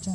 Trời.